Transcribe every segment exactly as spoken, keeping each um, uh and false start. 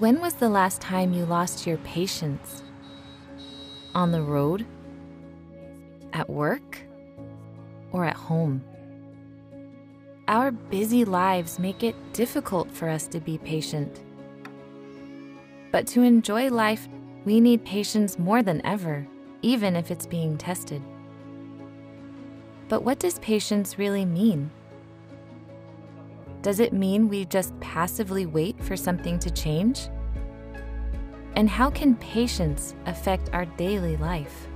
When was the last time you lost your patience? On the road? At work? Or at home? Our busy lives make it difficult for us to be patient. But to enjoy life, we need patience more than ever, even if it's being tested. But what does patience really mean? Does it mean we just passively wait for something to change? And how can patience affect our daily life?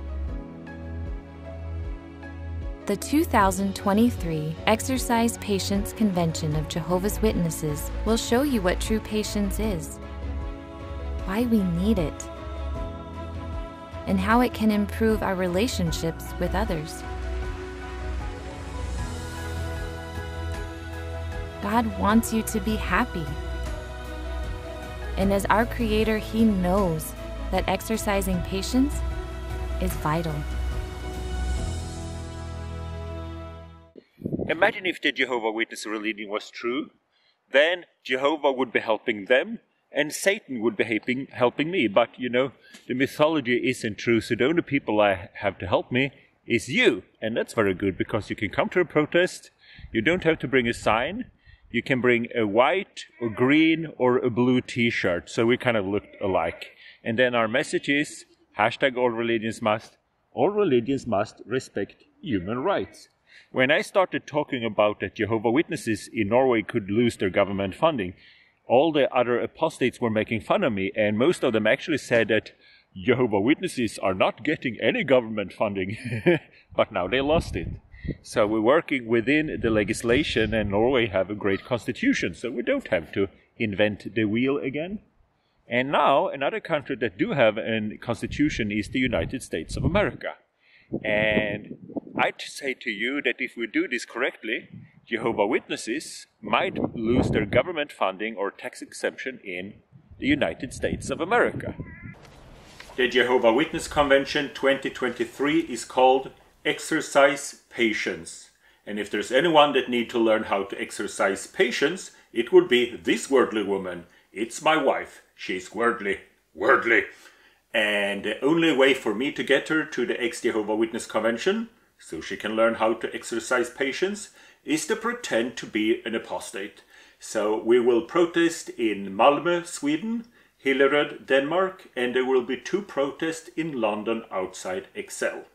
The two thousand twenty-three Exercise Patience Convention of Jehovah's Witnesses will show you what true patience is, why we need it, and how it can improve our relationships with others. God wants you to be happy. And as our Creator, He knows that exercising patience is vital. Imagine if the Jehovah's Witness religion was true, then Jehovah would be helping them and Satan would be helping, helping me. But, you know, the mythology isn't true, so the only people I have to help me is you. And that's very good, because you can come to a protest, you don't have to bring a sign, you can bring a white or green or a blue t-shirt, so we kind of looked alike. And then our message is, hashtag all religions must, all religions must respect human rights. When I started talking about that Jehovah's Witnesses in Norway could lose their government funding, all the other apostates were making fun of me, and most of them actually said that Jehovah's Witnesses are not getting any government funding, but now they lost it. So we're working within the legislation, and Norway have a great constitution, so we don't have to invent the wheel again. And now another country that do have a constitution is the United States of America. And I'd say to you that if we do this correctly, Jehovah's Witnesses might lose their government funding or tax exemption in the United States of America. The Jehovah's Witness Convention twenty twenty-three is called Exercise Patience. And if there's anyone that needs to learn how to exercise patience, it would be this worldly woman. It's my wife. She's worldly. Worldly. And the only way for me to get her to the ex-Jehovah's Witness Convention, so she can learn how to exercise patience, is to pretend to be an apostate. So we will protest in Malmö, Sweden, Hillerød, Denmark, and there will be two protests in London outside Excel.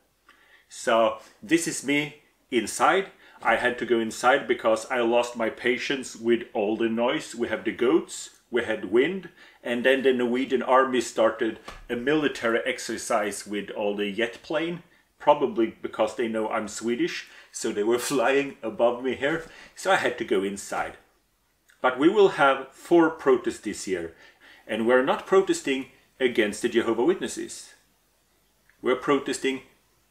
So this is me inside. I had to go inside because I lost my patience with all the noise. We have the goats, we had wind, and then the Norwegian army started a military exercise with all the jet plane, probably because they know I'm Swedish, so they were flying above me here, so I had to go inside. But we will have four protests this year, and we're not protesting against the Jehovah's Witnesses. We're protesting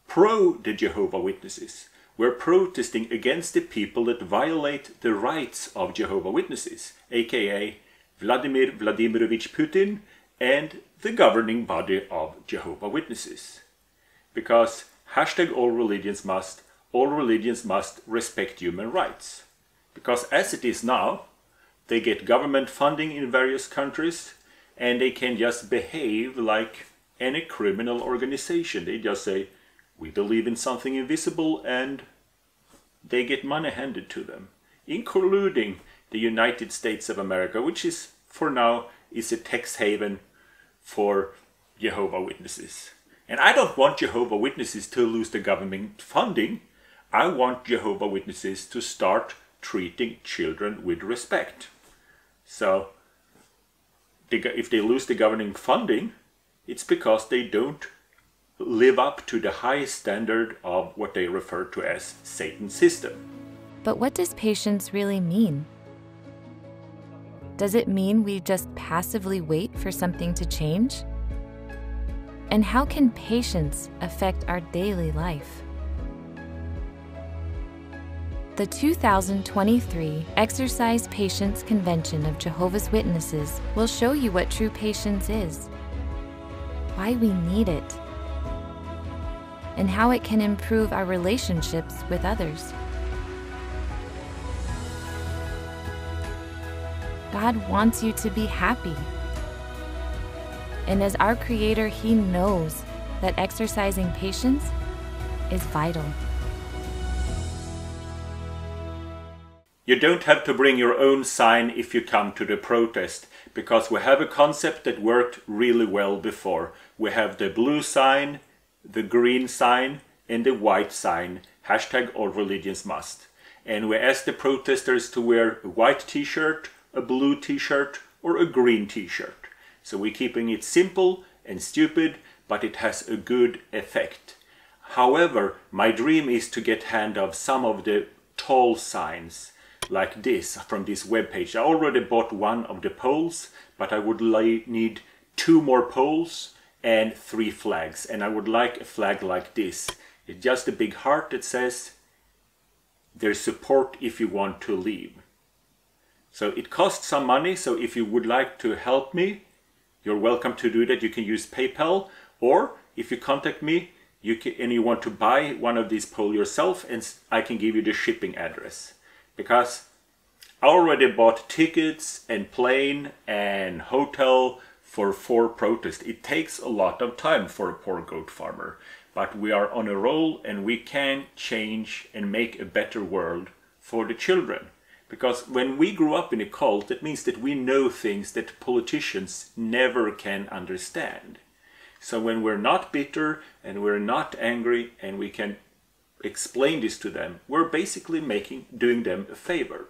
pro the Jehovah's Witnesses. We're protesting against the people that violate the rights of Jehovah's Witnesses, aka Vladimir Vladimirovich Putin and the governing body of Jehovah's Witnesses. Because hashtag all religions must, all religions must respect human rights. Because as it is now, they get government funding in various countries and they can just behave like any criminal organization. They just say, we believe in something invisible, and they get money handed to them, including the United States of America, which is, for now, is a tax haven for Jehovah's Witnesses. And I don't want Jehovah's Witnesses to lose the government funding. I want Jehovah's Witnesses to start treating children with respect. So, if they lose the governing funding, it's because they don't live up to the high standard of what they refer to as Satan's system. But what does patience really mean? Does it mean we just passively wait for something to change? And how can patience affect our daily life? The two thousand twenty-three Exercise Patience Convention of Jehovah's Witnesses will show you what true patience is, why we need it, and how it can improve our relationships with others. God wants you to be happy. And as our Creator, He knows that exercising patience is vital. You don't have to bring your own sign if you come to the protest, because we have a concept that worked really well before. We have the blue sign, the green sign, and the white sign, hashtag all religions must. And we ask the protesters to wear a white t-shirt, a blue t-shirt, or a green t-shirt. So we're keeping it simple and stupid, but it has a good effect. However, my dream is to get hand of some of the tall signs, like this from this webpage. I already bought one of the poles, but I would like, need two more poles and three flags. And I would like a flag like this. It's just a big heart that says, there's support if you want to leave. So it costs some money, so if you would like to help me, you're welcome to do that. You can use PayPal, or if you contact me you can, and you want to buy one of these poles yourself, and I can give you the shipping address. Because I already bought tickets and plane and hotel for four protests. It takes a lot of time for a poor goat farmer. But we are on a roll and we can change and make a better world for the children. Because when we grew up in a cult, that means that we know things that politicians never can understand. So when we're not bitter and we're not angry and we can explain this to them, we're basically making doing them a favor.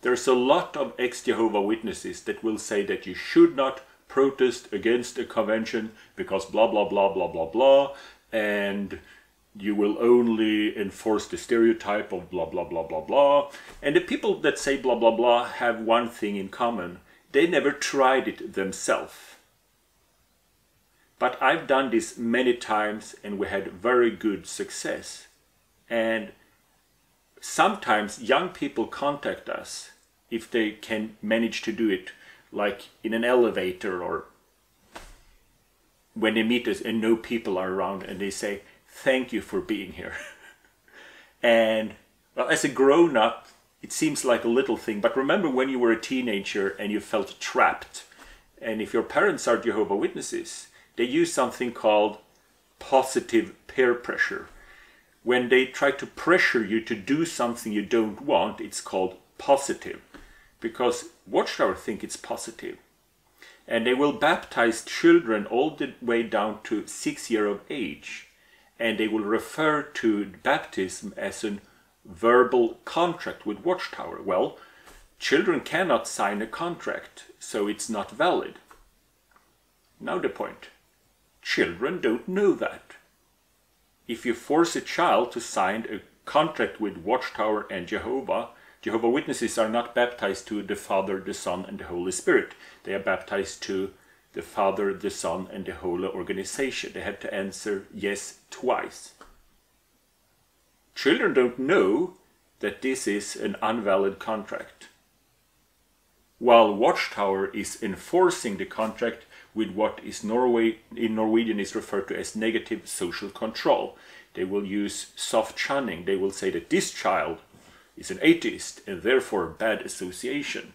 There's a lot of ex-Jehovah's Witnesses that will say that you should not protest against a convention because blah blah blah blah blah blah, and you will only enforce the stereotype of blah blah blah blah blah. And the people that say blah blah blah have one thing in common: they never tried it themselves. But I've done this many times and we had very good success. And sometimes young people contact us if they can manage to do it, like in an elevator or when they meet us and no people are around, and they say, thank you for being here. And well, as a grown-up, it seems like a little thing. But remember when you were a teenager and you felt trapped. And if your parents are Jehovah's Witnesses, they use something called positive peer pressure. When they try to pressure you to do something you don't want, it's called positive. Because Watchtower think it's positive. And they will baptize children all the way down to six years of age. And they will refer to baptism as a verbal contract with Watchtower. Well, children cannot sign a contract, so it's not valid. Now the point. Children don't know that. If you force a child to sign a contract with Watchtower and Jehovah, Jehovah's Witnesses are not baptized to the Father, the Son, and the Holy Spirit. They are baptized to the Father, the Son, and the Holy Organization. They have to answer yes twice. Children don't know that this is an invalid contract. While Watchtower is enforcing the contract with what is Norway, in Norwegian is referred to as negative social control. They will use soft shunning. They will say that this child is an atheist and therefore a bad association.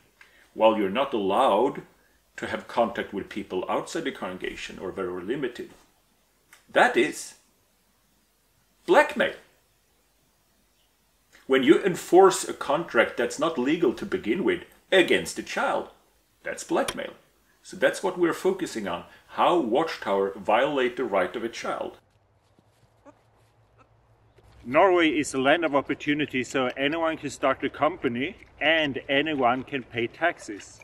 While you're not allowed to have contact with people outside the congregation, or very limited. That is blackmail. When you enforce a contract that's not legal to begin with against a child, that's blackmail. So that's what we're focusing on, how Watchtower violate the right of a child. Norway is a land of opportunity, so anyone can start a company and anyone can pay taxes.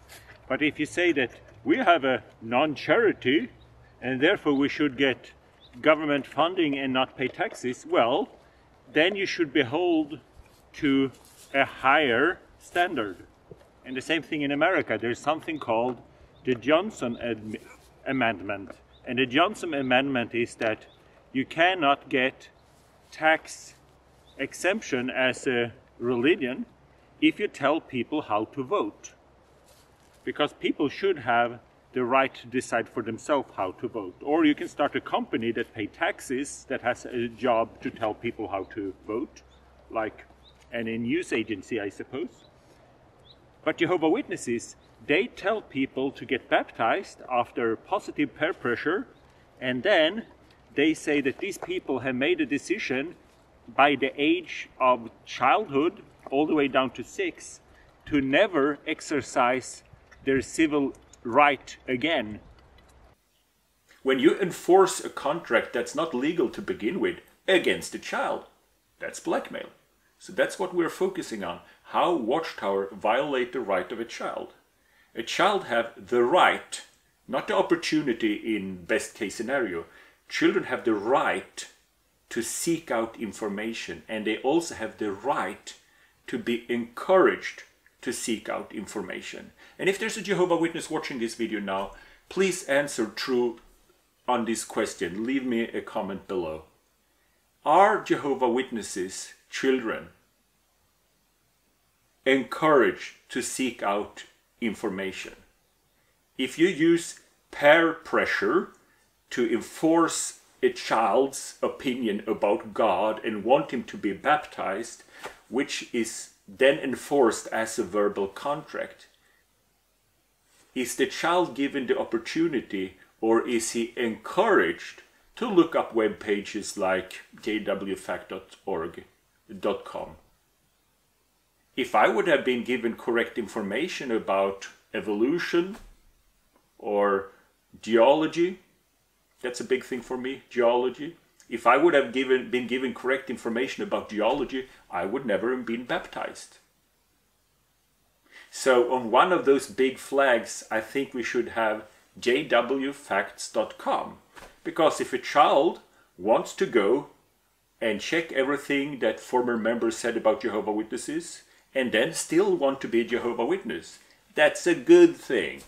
But if you say that we have a non-charity and therefore we should get government funding and not pay taxes, well, then you should be held to a higher standard. And the same thing in America, there's something called the Johnson Amendment. And the Johnson Amendment is that you cannot get tax exemption as a religion if you tell people how to vote. Because people should have the right to decide for themselves how to vote. Or you can start a company that pays taxes, that has a job to tell people how to vote, like any news agency, I suppose. But Jehovah's Witnesses, they tell people to get baptized after positive peer pressure, and then they say that these people have made a decision by the age of childhood, all the way down to six, to never exercise their civil right again. When you enforce a contract that's not legal to begin with against a child, that's blackmail. So that's what we're focusing on, how Watchtower violate the right of a child. A child have the right, not the opportunity in best case scenario. Children have the right to seek out information, and they also have the right to be encouraged to seek out information. And if there's a Jehovah's Witness watching this video now, please answer true on this question. Leave me a comment below. Are Jehovah's Witnesses children encouraged to seek out information? If you use peer pressure to enforce a child's opinion about God and want him to be baptized, which is then enforced as a verbal contract, is the child given the opportunity, or is he encouraged to look up web pages like j w fact dot org dot com? If I would have been given correct information about evolution or geology, that's a big thing for me, geology. If I would have given, been given correct information about geology, I would never have been baptized. So on one of those big flags, I think we should have j w facts dot com, because if a child wants to go and check everything that former members said about Jehovah's Witnesses and then still want to be a Jehovah's Witness, that's a good thing.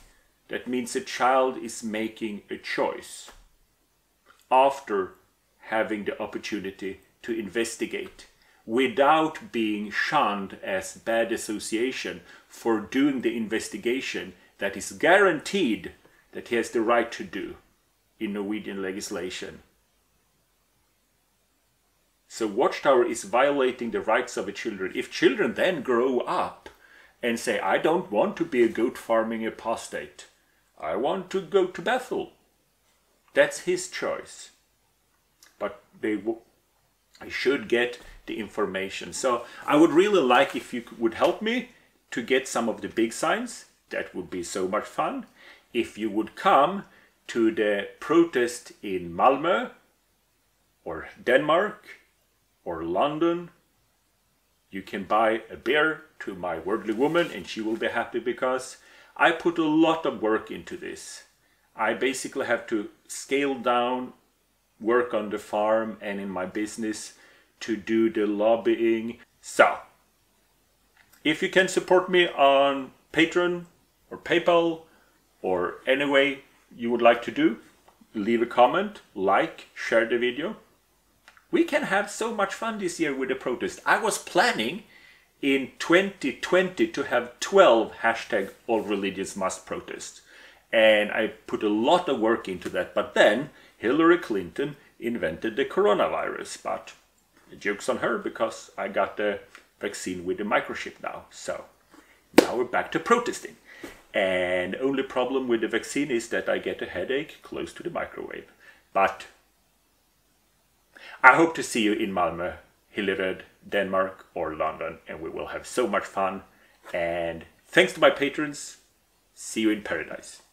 That means a child is making a choice after having the opportunity to investigate, without being shunned as bad association for doing the investigation that is guaranteed that he has the right to do in Norwegian legislation. So Watchtower is violating the rights of the children. If children then grow up and say, I don't want to be a goat farming apostate, I want to go to Bethel, that's his choice. But they w I should get the information. So I would really like if you would help me to get some of the big signs. That would be so much fun. If you would come to the protest in Malmö or Denmark or London, you can buy a beer to my worldly woman and she will be happy, because I put a lot of work into this. I basically have to scale down work on the farm and in my business to do the lobbying. So, if you can support me on Patreon or PayPal or any way you would like to do, leave a comment, like, share the video. We can have so much fun this year with the protest. I was planning in twenty twenty to have twelve hashtag all religions must protest. And I put a lot of work into that, but then Hillary Clinton invented the coronavirus, but the joke's on her because I got the vaccine with the microchip now. So now we're back to protesting. And only problem with the vaccine is that I get a headache close to the microwave. But I hope to see you in Malmö, Hillerød, Denmark or London, and we will have so much fun. And thanks to my patrons, see you in paradise.